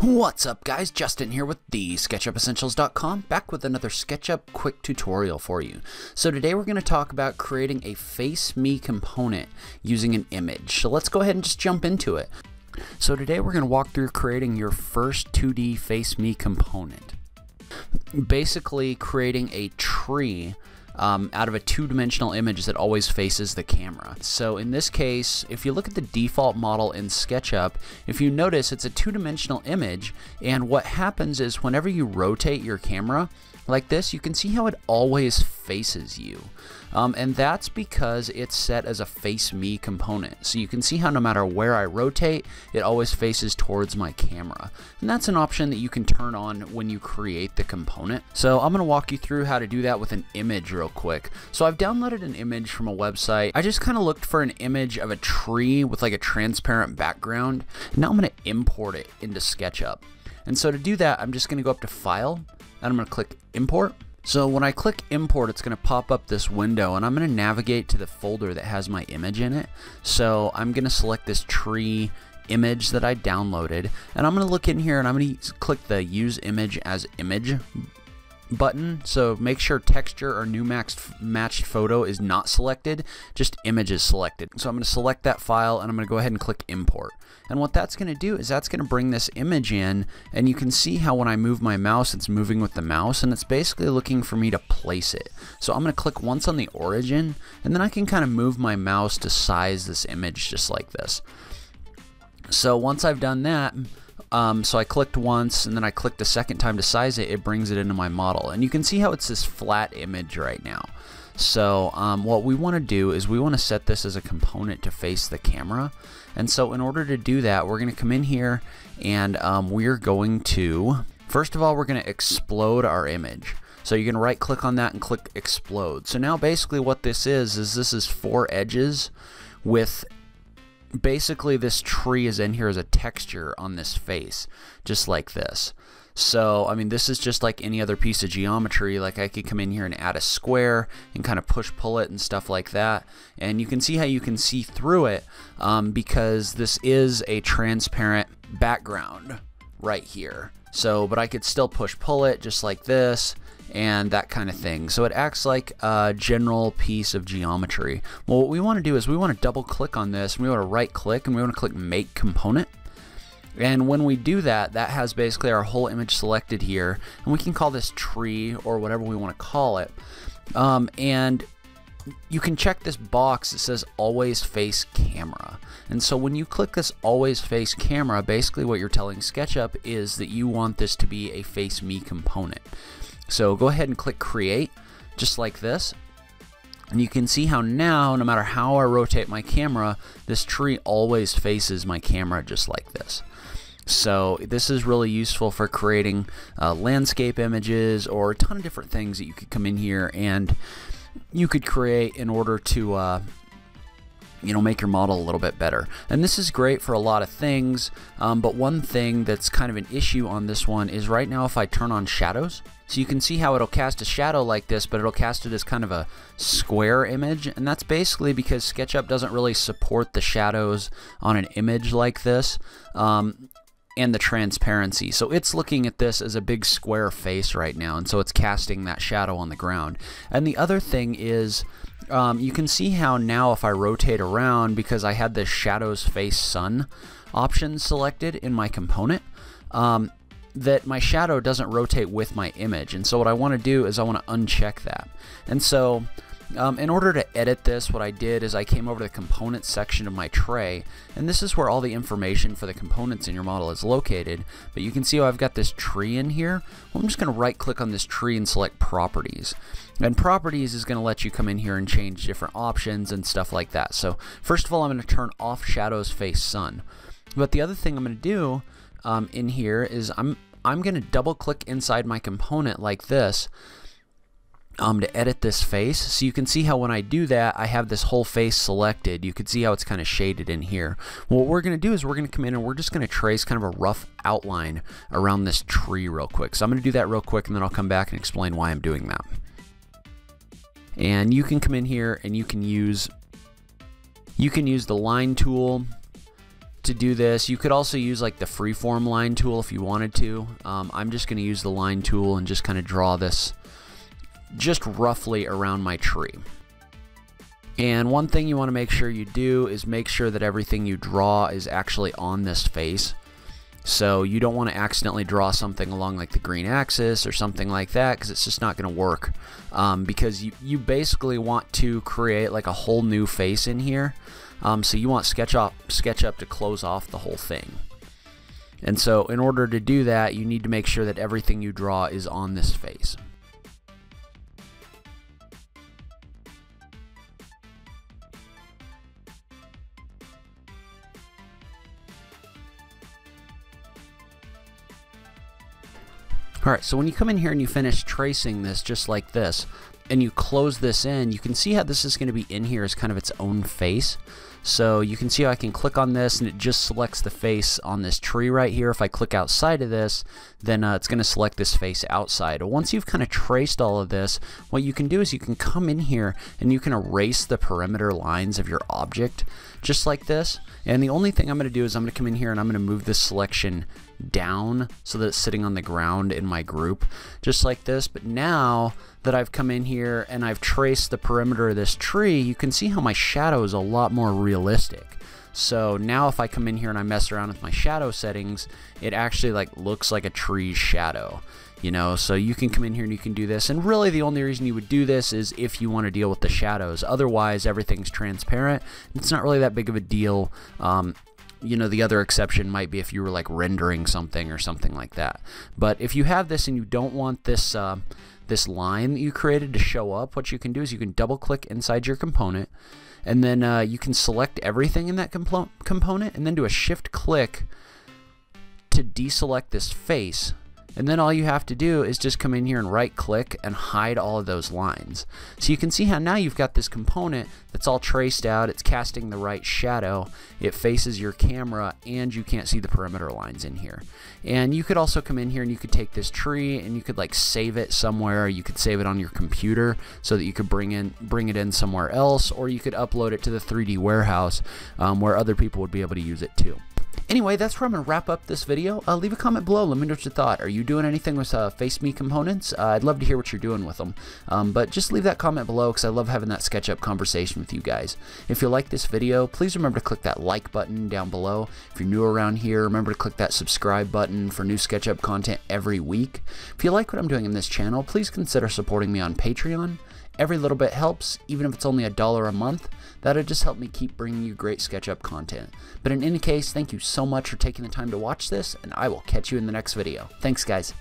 What's up, guys? Justin here with the SketchUpEssentials.com, back with another SketchUp quick tutorial for you. So today we're going to talk about creating a Face Me component using an image. So let's go ahead and just jump into it. So today we're going to walk through creating your first 2D Face Me component. Basically creating a tree out of a two-dimensional image that always faces the camera. So in this case, if you look at the default model in SketchUp, if you notice it's a two-dimensional image, and what happens is whenever you rotate your camera like this, you can see how it always faces you. And that's because it's set as a Face Me component. So you can see how no matter where I rotate, it always faces towards my camera. And that's an option that you can turn on when you create the component. So I'm going to walk you through how to do that with an image real quick. So I've downloaded an image from a website. I just kind of looked for an image of a tree with like a transparent background. Now I'm going to import it into SketchUp. And so to do that, I'm just going to go up to File, and I'm going to click Import. So when I click Import, it's going to pop up this window, and I'm going to navigate to the folder that has my image in it. So I'm going to select this tree image that I downloaded, and I'm going to look in here, and I'm going to click the Use Image as Image button. So make sure Texture or New Matched Photo is not selected, just Image is selected. So I'm going to select that file, and I'm going to go ahead and click Import. And what that's going to do is that's going to bring this image in, and you can see how when I move my mouse, it's moving with the mouse, and it's basically looking for me to place it. So I'm going to click once on the origin, and then I can kind of move my mouse to size this image just like this. So once I've done that, so I clicked once, and then I clicked a second time to size it, it brings it into my model. And you can see how it's this flat image right now. So what we want to do is we want to set this as a component to face the camera. And so in order to do that, we're going to come in here, and we're going to, first of all, we're going to explode our image. So you can right click on that and click Explode. So now basically what this is this is four edges with basically this tree is in here as a texture on this face, just like this. So I mean, this is just like any other piece of geometry. Like I could come in here and add a square and kind of push pull it and stuff like that, and you can see how you can see through it because this is a transparent background right here. So but I could still push pull it just like this and that kind of thing. So it acts like a general piece of geometry. Well, what we want to do is we want to double click on this, and we want to right click, and we want to click Make Component. And when we do that, that has basically our whole image selected here, and we can call this tree or whatever we want to call it. And you can check this box that says Always Face Camera. And so when you click this Always Face Camera, basically what you're telling SketchUp is that you want this to be a Face Me component. So go ahead and click Create, just like this. And you can see how now, no matter how I rotate my camera, this tree always faces my camera just like this. So this is really useful for creating landscape images or a ton of different things that you could come in here and you could create in order to you know, make your model a little bit better. And this is great for a lot of things, but one thing that's kind of an issue on this one is right now if I turn on shadows, so you can see how it'll cast a shadow like this, but it'll cast it as kind of a square image, and that's basically because SketchUp doesn't really support the shadows on an image like this and the transparency. So it's looking at this as a big square face right now, and so it's casting that shadow on the ground. And the other thing is you can see how now if I rotate around, because I had this shadows face sun option selected in my component, that my shadow doesn't rotate with my image. And so what I want to do is I want to uncheck that. And so in order to edit this, what I did is I came over to the components section of my tray, and this is where all the information for the components in your model is located. But you can see how I've got this tree in here. Well, I'm just going to right click on this tree and select Properties. And Properties is going to let you come in here and change different options and stuff like that. So first of all, I'm going to turn off Shadows Face Sun. But the other thing I'm going to do in here is I'm going to double click inside my component like this to edit this face. So you can see how when I do that, I have this whole face selected. You can see how it's kind of shaded in here. What we're going to do is we're going to come in and we're just going to trace kind of a rough outline around this tree real quick. So I'm going to do that real quick, and then I'll come back and explain why I'm doing that. And you can come in here and you can use the line tool to do this. You could also use like the freeform line tool if you wanted to. I'm just going to use the line tool and just kind of draw this just roughly around my tree. And one thing you want to make sure you do is make sure that everything you draw is actually on this face. So you don't want to accidentally draw something along like the green axis or something like that, because it's just not going to work, because you basically want to create like a whole new face in here. So you want SketchUp to close off the whole thing. And so in order to do that, you need to make sure that everything you draw is on this face. Alright, so when you come in here and you finish tracing this just like this, and you close this in, you can see how this is going to be in here as kind of its own face. So you can see how I can click on this and it just selects the face on this tree right here. If I click outside of this, then it's going to select this face outside. Once you've kind of traced all of this, what you can do is you can come in here and you can erase the perimeter lines of your object just like this. And the only thing I'm going to do is I'm going to come in here and I'm going to move this selection down so that it's sitting on the ground in my group just like this. But now that I've come in here and I've traced the perimeter of this tree, you can see how my shadow is a lot more realistic. So now if I come in here and I mess around with my shadow settings, it actually like looks like a tree's shadow, you know. So you can come in here and you can do this, and really the only reason you would do this is if you want to deal with the shadows. Otherwise everything's transparent. It's not really that big of a deal. You know, the other exception might be if you were like rendering something or something like that. But if you have this and you don't want this this line that you created to show up, what you can do is you can double click inside your component, and then you can select everything in that component and then do a shift click to deselect this face. And then all you have to do is just come in here and right click and hide all of those lines. So you can see how now you've got this component that's all traced out, it's casting the right shadow, it faces your camera, and you can't see the perimeter lines in here. And you could also come in here and you could take this tree and you could like save it somewhere. You could save it on your computer so that you could bring it in somewhere else, or you could upload it to the 3D warehouse where other people would be able to use it too. Anyway, that's where I'm going to wrap up this video. Leave a comment below. Let me know what you thought. Are you doing anything with Face Me components? I'd love to hear what you're doing with them. But just leave that comment below, because I love having that SketchUp conversation with you guys. If you like this video, please remember to click that like button down below. If you're new around here, remember to click that subscribe button for new SketchUp content every week. If you like what I'm doing in this channel, please consider supporting me on Patreon. Every little bit helps, even if it's only $1 a month. That'll just help me keep bringing you great SketchUp content. But in any case, thank you so much for taking the time to watch this, and I will catch you in the next video. Thanks, guys.